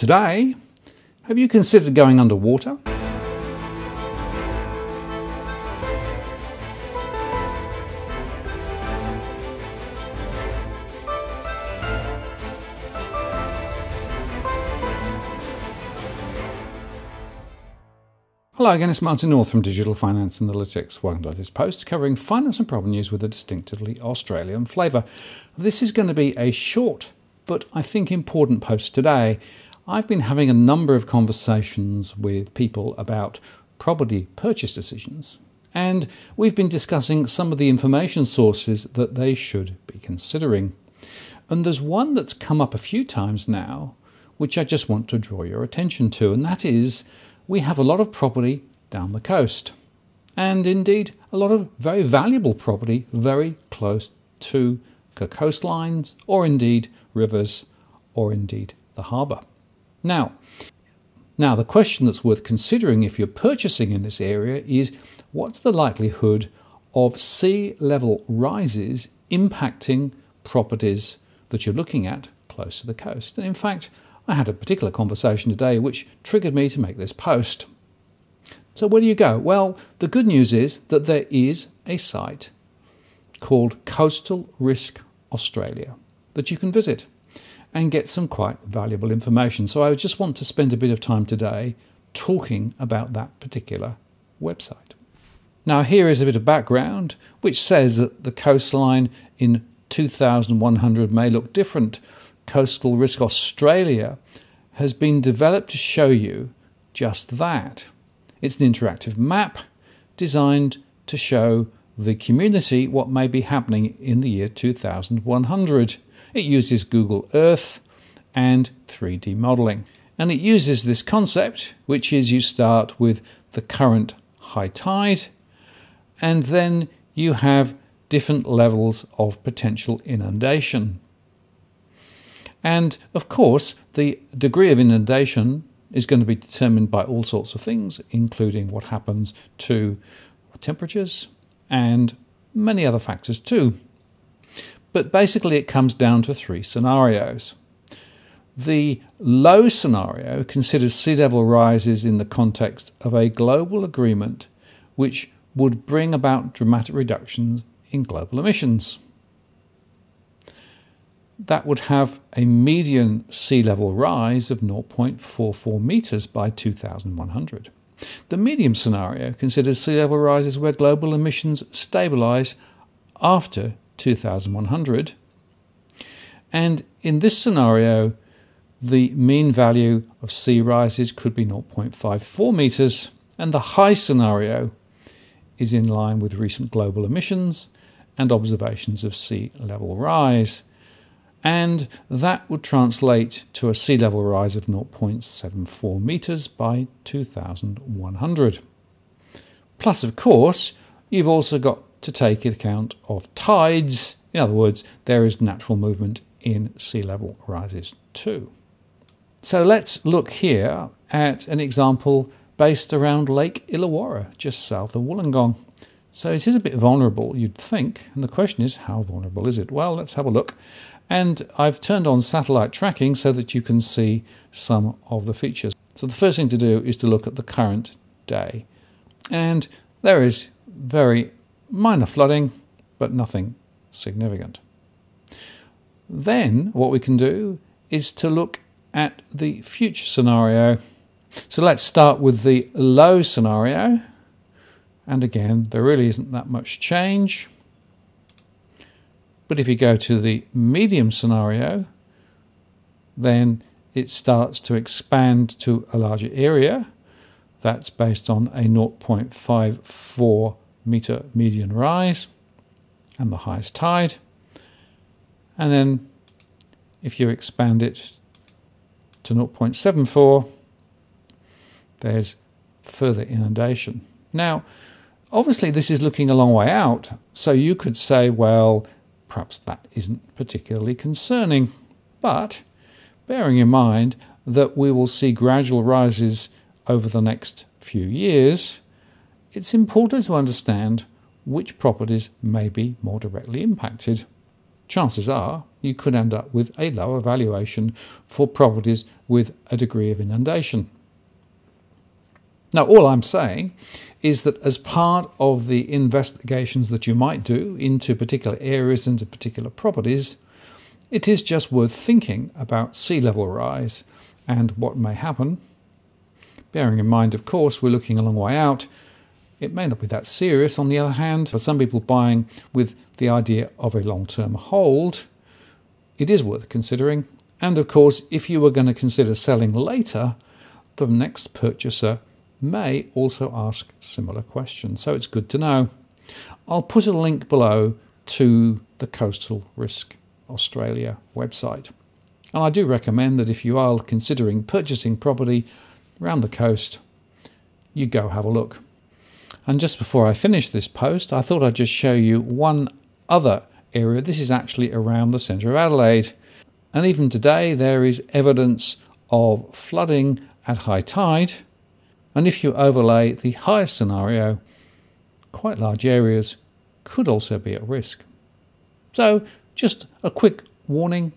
Today, have you considered going underwater? Hello again, it's Martin North from Digital Finance Analytics. Welcome to this post covering finance and problem news with a distinctively Australian flavour. This is going to be a short but I think important post today. I've been having a number of conversations with people about property purchase decisions, and we've been discussing some of the information sources that they should be considering. And there's one that's come up a few times now, which I just want to draw your attention to, and that is we have a lot of property down the coast, and indeed a lot of very valuable property very close to coastlines, or indeed rivers, or indeed the harbour. Now the question that's worth considering if you're purchasing in this area is, what's the likelihood of sea level rises impacting properties that you're looking at close to the coast? And in fact, I had a particular conversation today which triggered me to make this post. So where do you go? Well, the good news is that there is a site called Coastal Risk Australia that you can visit and get some quite valuable information. So I just want to spend a bit of time today talking about that particular website. Now here is a bit of background which says that the coastline in 2100 may look different. Coastal Risk Australia has been developed to show you just that. It's an interactive map designed to show the community what may be happening in the year 2100. It uses Google Earth and 3D modelling. And it uses this concept, which is you start with the current high tide, and then you have different levels of potential inundation. And of course, the degree of inundation is going to be determined by all sorts of things, including what happens to temperatures and many other factors too. But basically it comes down to three scenarios. The low scenario considers sea level rises in the context of a global agreement which would bring about dramatic reductions in global emissions. That would have a median sea level rise of 0.44 metres by 2100. The medium scenario considers sea level rises where global emissions stabilise after 2100, and in this scenario the mean value of sea rises could be 0.54 metres, and the high scenario is in line with recent global emissions and observations of sea level rise, and that would translate to a sea level rise of 0.74 metres by 2100. Plus, of course, you've also got to take account of tides. In other words, there is natural movement in sea level rises too. So let's look here at an example based around Lake Illawarra, just south of Wollongong. So it is a bit vulnerable, you'd think, and the question is, how vulnerable is it? Well, let's have a look. And I've turned on satellite tracking so that you can see some of the features. So the first thing to do is to look at the current day. And there is very minor flooding, but nothing significant. Then what we can do is to look at the future scenario. So let's start with the low scenario. And again, there really isn't that much change. But if you go to the medium scenario, then it starts to expand to a larger area. That's based on a 0.54 meter median rise and the highest tide. And then if you expand it to 0.74, there's further inundation. Now, obviously this is looking a long way out, so you could say, well, perhaps that isn't particularly concerning. But bearing in mind that we will see gradual rises over the next few years, it's important to understand which properties may be more directly impacted. chances are you could end up with a lower valuation for properties with a degree of inundation. Now, all I'm saying is that as part of the investigations that you might do into particular areas, into particular properties, it is just worth thinking about sea level rise and what may happen. Bearing in mind, of course, we're looking a long way out. It may not be that serious, on the other hand, for some people buying with the idea of a long-term hold, it is worth considering. And of course, if you were going to consider selling later, the next purchaser may also ask similar questions, so it's good to know. I'll put a link below to the Coastal Risk Australia website. And I do recommend that if you are considering purchasing property around the coast, you go have a look. And just before I finish this post, I thought I'd just show you one other area. This is actually around the centre of Adelaide. And even today, there is evidence of flooding at high tide. And if you overlay the highest scenario, quite large areas could also be at risk. So just a quick warning,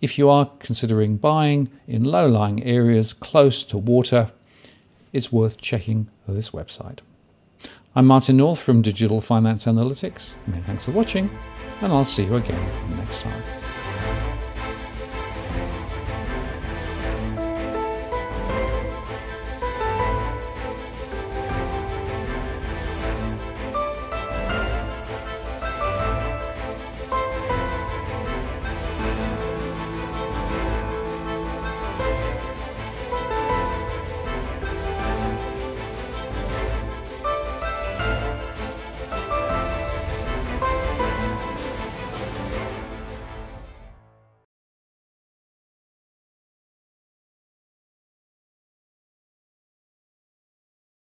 if you are considering buying in low-lying areas close to water, it's worth checking this website. I'm Martin North from Digital Finance Analytics. Many thanks for watching, and I'll see you again next time.